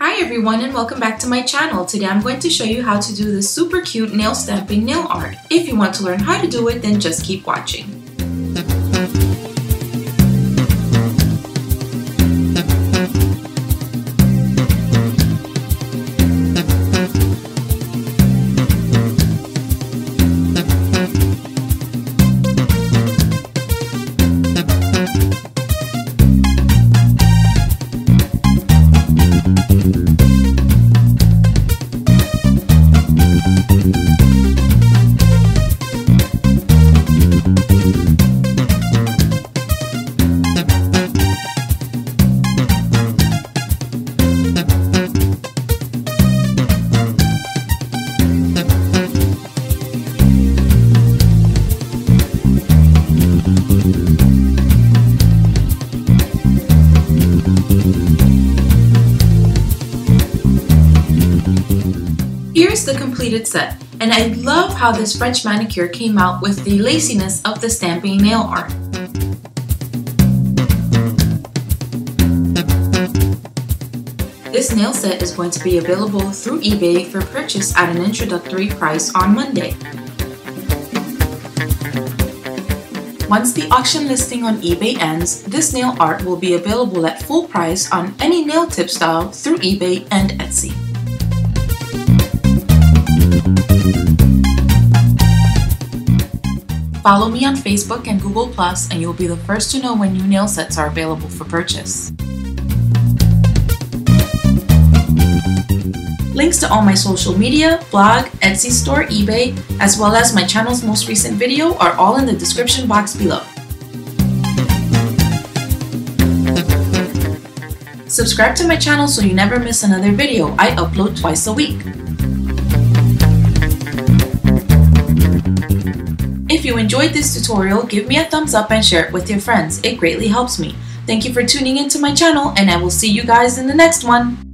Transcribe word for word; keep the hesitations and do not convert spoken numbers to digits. Hi everyone and welcome back to my channel. Today I'm going to show you how to do this super cute nail stamping nail art. If you want to learn how to do it, then just keep watching. Here's the completed set, and I love how this French manicure came out with the laciness of the stamping nail art. This nail set is going to be available through eBay for purchase at an introductory price on Monday. Once the auction listing on eBay ends, this nail art will be available at full price on any nail tip style through eBay and Etsy. Follow me on Facebook and Google Plus, and you'll be the first to know when new nail sets are available for purchase. Links to all my social media, blog, Etsy store, eBay, as well as my channel's most recent video are all in the description box below. Subscribe to my channel so you never miss another video. I upload twice a week. If you enjoyed this tutorial, give me a thumbs up and share it with your friends. It greatly helps me. Thank you for tuning into my channel, and I will see you guys in the next one.